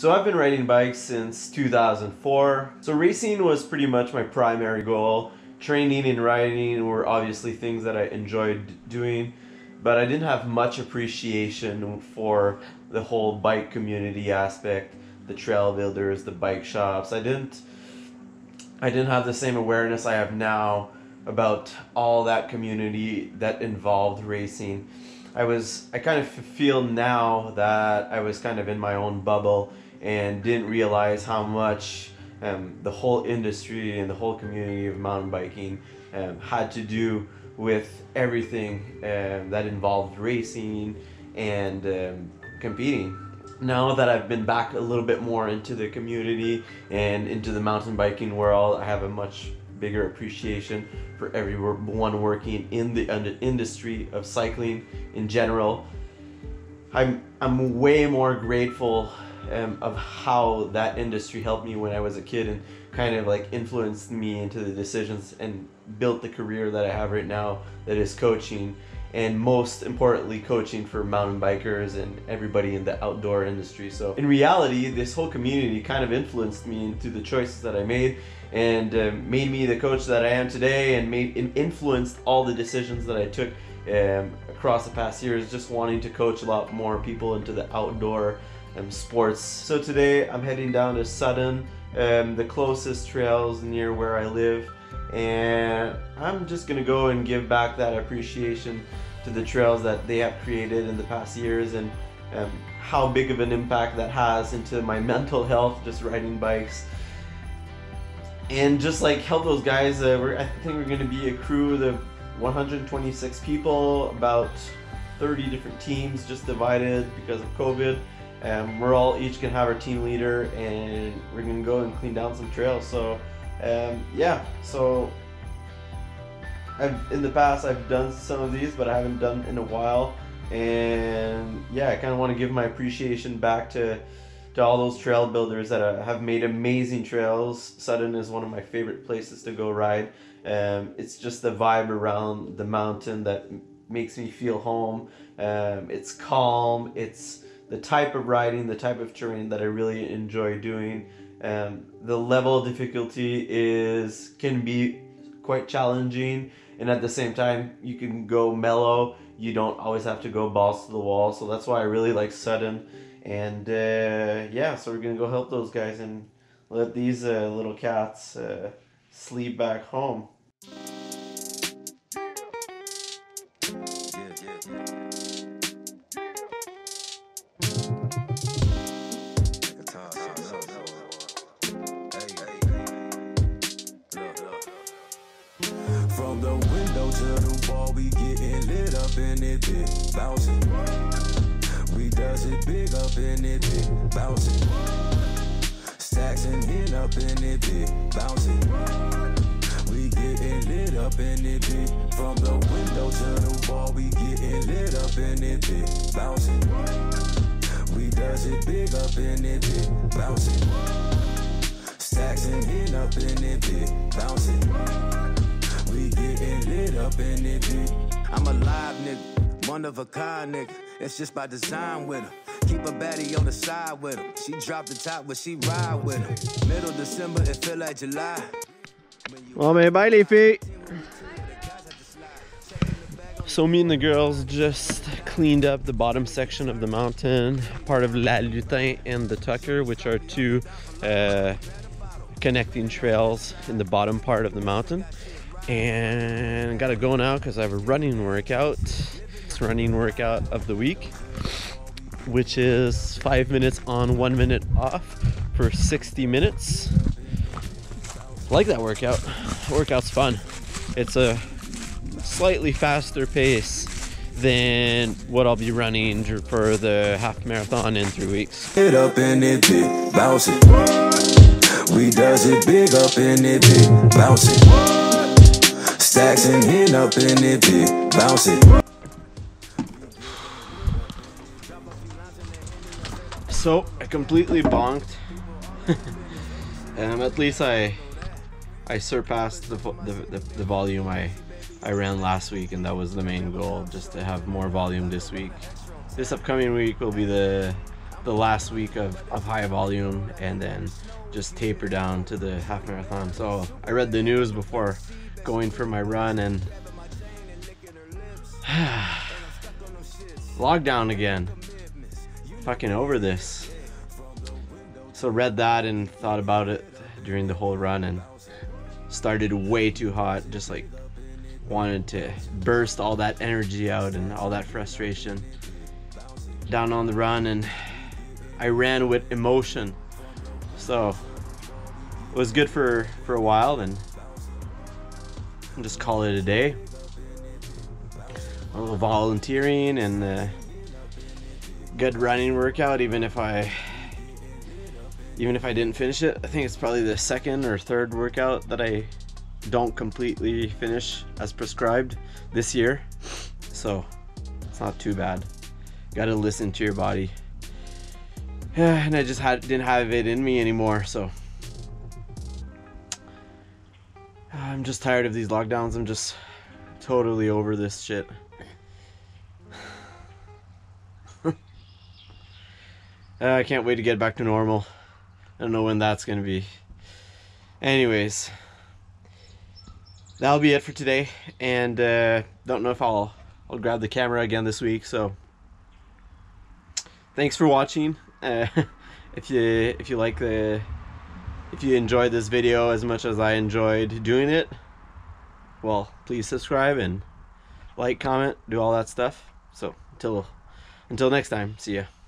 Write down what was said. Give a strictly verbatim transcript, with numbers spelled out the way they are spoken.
So I've been riding bikes since two thousand four. So racing was pretty much my primary goal. Training and riding were obviously things that I enjoyed doing, but I didn't have much appreciation for the whole bike community aspect, the trail builders, the bike shops. I didn't I didn't have the same awareness I have now about all that community that involved racing. I was I kind of feel now that I was kind of in my own bubble and didn't realize how much um, the whole industry and the whole community of mountain biking um, had to do with everything um, that involved racing and um, competing. Now that I've been back a little bit more into the community and into the mountain biking world, I have a much bigger appreciation for everyone working in the industry of cycling in general. I'm, I'm way more grateful um, of how that industry helped me when I was a kid and kind of like influenced me into the decisions and built the career that I have right now, that is coaching, and most importantly coaching for mountain bikers and everybody in the outdoor industry. So in reality, this whole community kind of influenced me into the choices that I made and uh, made me the coach that I am today, and made and influenced all the decisions that I took um, across the past years, just wanting to coach a lot more people into the outdoor um, sports. So today I'm heading down to Sutton, um, the closest trails near where I live, and I'm just gonna go and give back that appreciation to the trails that they have created in the past years, and um, how big of an impact that has into my mental health, just riding bikes, and just like help those guys. Uh, we're, I think we're gonna be a crew of one hundred twenty-six people, about thirty different teams, just divided because of COVID. Um, we're all each gonna have our team leader, and we're gonna go and clean down some trails. So. Um, yeah, so I've, in the past I've done some of these, but I haven't done in a while, and yeah, I kind of want to give my appreciation back to to all those trail builders that uh, have made amazing trails. Sutton is one of my favorite places to go ride. Um, it's just the vibe around the mountain that makes me feel home. Um, it's calm, it's the type of riding, the type of terrain that I really enjoy doing. Um, the level of difficulty is can be quite challenging, and at the same time you can go mellow. You don't always have to go balls to the wall, so that's why I really like Sutton. And uh, yeah, so we're gonna go help those guys and let these uh, little cats uh, sleep back home. From the window to the wall, we getting lit up in it, big bouncing. We does it big up in it, big bouncing. Saxon in up in it, big bouncing. We getting lit up in it, big. From the window to the wall, we getting lit up in it, big bouncing. We does it big up in it, big bouncing. Saxon in up in it, big bouncing. We getting lit up in it, bitch. I'm a live nigga, one of a kind nigga. It's just by design with her. Keep a baddie on the side with her. She drop the top when she ride with her. Middle December, it feel like July. Well, man, bye, Leafy. So me and the girls just cleaned up the bottom section of the mountain, part of La Lutin and the Tucker, which are two uh, connecting trails in the bottom part of the mountain. And gotta go now because I have a running workout. It's running workout of the week, which is five minutes on, one minute off for sixty minutes. Like that workout. Workout's fun. It's a slightly faster pace than what I'll be running for the half marathon in three weeks. It up in it, big bouncing. We does it big up in it, big bouncing. Saxon in up in it, big bouncing. So I completely bonked. um, at least I I surpassed the, the, the, the volume I, I ran last week, and that was the main goal, just to have more volume this week. This upcoming week will be the the last week of, of high volume, and then just taper down to the half marathon. So I read the news before going for my run, and lockdown again, fucking over this. So read that and thought about it during the whole run, and started way too hot, just like wanted to burst all that energy out and all that frustration down on the run. And I ran with emotion, so it was good for for a while, and just call it a day. A little volunteering and a good running workout, even if I even if I didn't finish it. I think it's probably the second or third workout that I don't completely finish as prescribed this year, so it's not too bad. Gotta listen to your body. And I just had didn't have it in me anymore, so I'm just tired of these lockdowns. I'm just totally over this shit. uh, I can't wait to get back to normal. I don't know when that's gonna be. Anyways, that'll be it for today, and uh, don't know if I'll I'll grab the camera again this week. So thanks for watching. Uh, if you if you like the if you enjoyed this video as much as I enjoyed doing it, well, please subscribe and like, comment, do all that stuff. So until until next time, see ya.